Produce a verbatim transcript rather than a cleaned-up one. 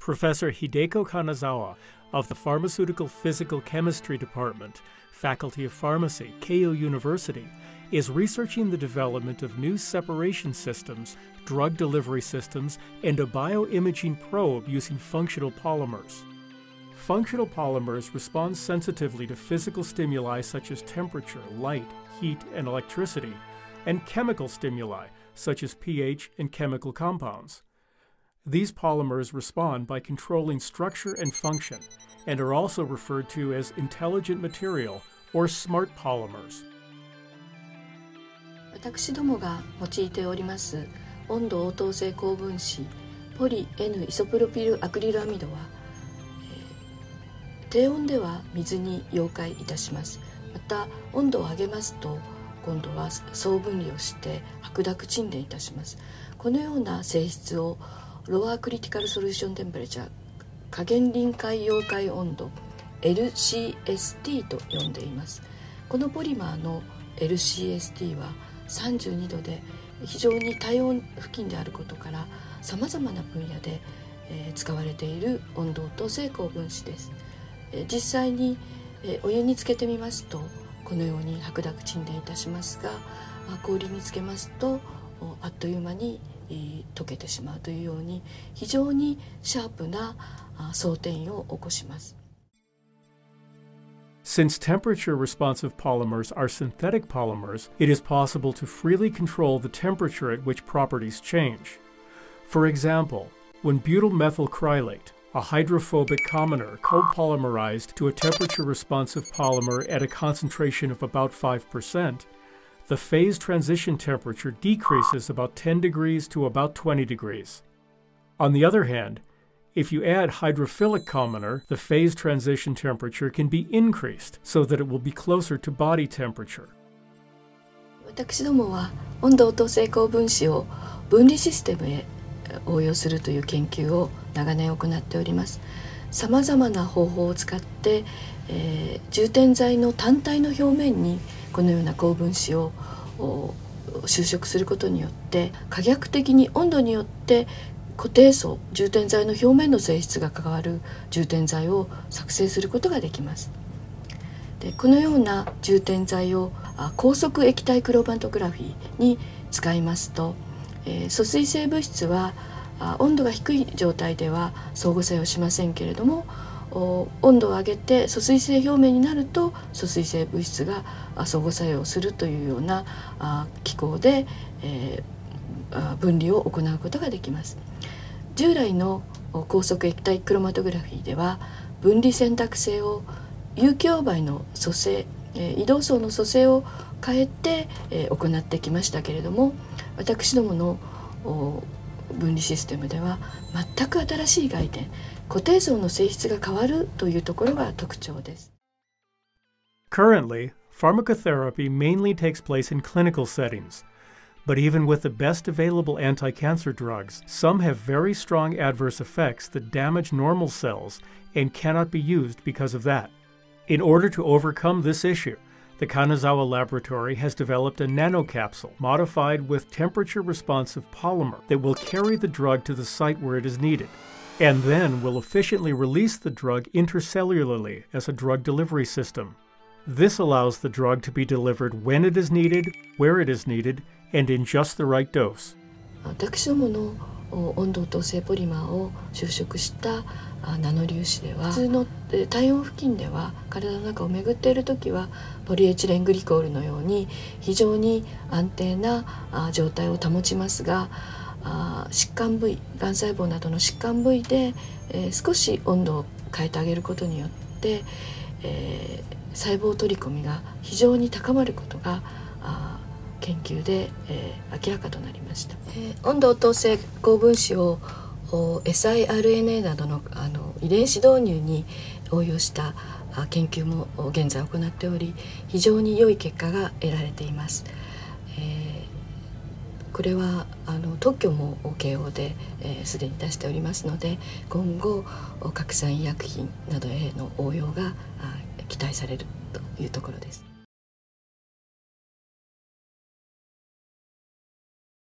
Professor Hideko Kanazawa of the Pharmaceutical Physical Chemistry Department, Faculty of Pharmacy, Keio University, is researching the development of new separation systems, drug delivery systems, and a bioimaging probe using functional polymers. Functional polymers respond sensitively to physical stimuli such as temperature, light, heat, and electricity, and chemical stimuli such as pH and chemical compounds. These polymers respond by controlling structure and function, and are also referred to as intelligent material or smart polymers. 私どもが用いております温度応答性高分子ポリ Nイソプロピルアクリルアミドは、えー、低温では水に溶解いたします。また温度を上げますと今度は層分離をして白濁沈殿いたします。このような性質をロワークリティカルソリューションテンパレチャー加減臨界溶解温度 L C S T と呼んでいます。このポリマーの L C S T はさんじゅうにどで非常に体温付近であることからさまざまな分野で使われている温度応答性高分子です。実際にお湯につけてみますとこのように白濁沈殿いたしますが、氷につけますとあっという間に溶けてしまうというように非常にシャープな争点を起こします。 Since temperature-responsive polymers are synthetic polymers, it is possible to freely control the temperature at which properties change. For example, when butylmethacrylate, a hydrophobic commoner, copolymerized to a temperature-responsive polymer at a concentration of about five percent, the phase transition temperature decreases about ten degrees to about twenty degrees. On the other hand, if you add hydrophilic commoner, the phase transition temperature can be increased so that it will be closer to body temperature. 私どもは温度応答性高分子を分離システムへ応用するという研究を長年行っております。さまざまな方法を使って、えー、充填剤の単体の表面にこのような高分子を収縮することによって可逆的に温度によって固定層充填剤の表面の性質が関わる充填剤を作成することができます。でこのような充填剤を高速液体クロマトグラフィーに使いますと、えー、疎水性物質は温度が低い状態では相互作用しませんけれども、温度を上げて疎水性表面になると疎水性物質が相互作用するというような機構で分離を行うことができます。従来の高速液体クロマトグラフィーでは分離選択性を有機溶媒の組成移動層の組成を変えて行ってきましたけれども、私どもの分離システムでは全く新しい概念固定層の性質が変わるというところが特徴です。 Currently, pharmacotherapy mainly takes place in clinical settings. But even with the best available anti-cancer drugs, some have very strong adverse effects that damage normal cells and cannot be used because of that. In order to overcome this issue, the Kanazawa Laboratory has developed a nanocapsule modified with temperature-responsive polymer that will carry the drug to the site where it is needed, and then will efficiently release the drug intercellularly as a drug delivery system. This allows the drug to be delivered when it is needed, where it is needed, and in just the right dose. 私どもの温度と性ポリマーを収縮したナノ粒子では、普通の体温付近では体の中を巡っている時はポリエチレングリコールのように非常に安定な状態を保ちますが、疾患部位、がん細胞などの疾患部位で少し温度を変えてあげることによって、えー細胞取り込みが非常に高まることが研究で、えー、明らかとなりました。えー、温度応答性高分子を siRNA などの、あの遺伝子導入に応用した研究も現在行っており、非常に良い結果が得られています。えー、これはあの特許も慶応ですでに出しておりますので、今後拡散医薬品などへの応用が期待されるというところです。